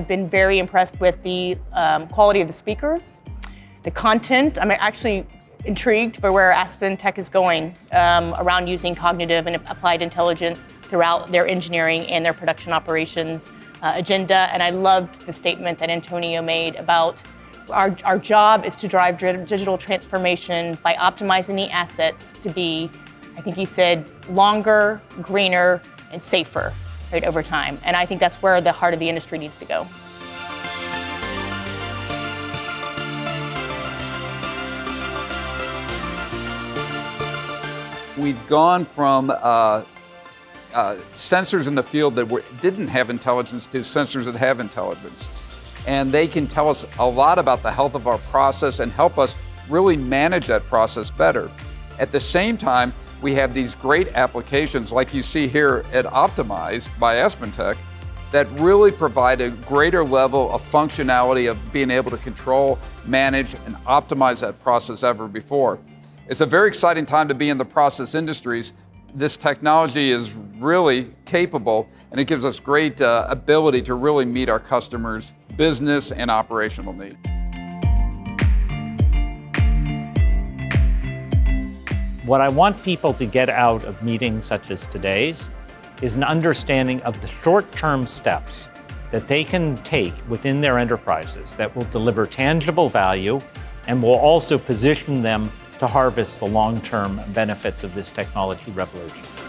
I've been very impressed with the quality of the speakers, the content. I'm actually intrigued by where Aspen Tech is going around using cognitive and applied intelligence throughout their engineering and their production operations agenda. And I loved the statement that Antonio made about our job is to drive digital transformation by optimizing the assets to be, I think he said, longer, greener, and safer, right, over time. And I think that's where the heart of the industry needs to go. We've gone from sensors in the field that didn't have intelligence to sensors that have intelligence. And they can tell us a lot about the health of our process and help us really manage that process better. At the same time, we have these great applications like you see here at Optimize by AspenTech that really provide a greater level of functionality of being able to control, manage, and optimize that process ever before. It's a very exciting time to be in the process industries. This technology is really capable, and it gives us great ability to really meet our customers' business and operational needs. What I want people to get out of meetings such as today's is an understanding of the short-term steps that they can take within their enterprises that will deliver tangible value and will also position them to harvest the long-term benefits of this technology revolution.